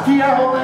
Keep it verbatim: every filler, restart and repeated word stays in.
aquí abajo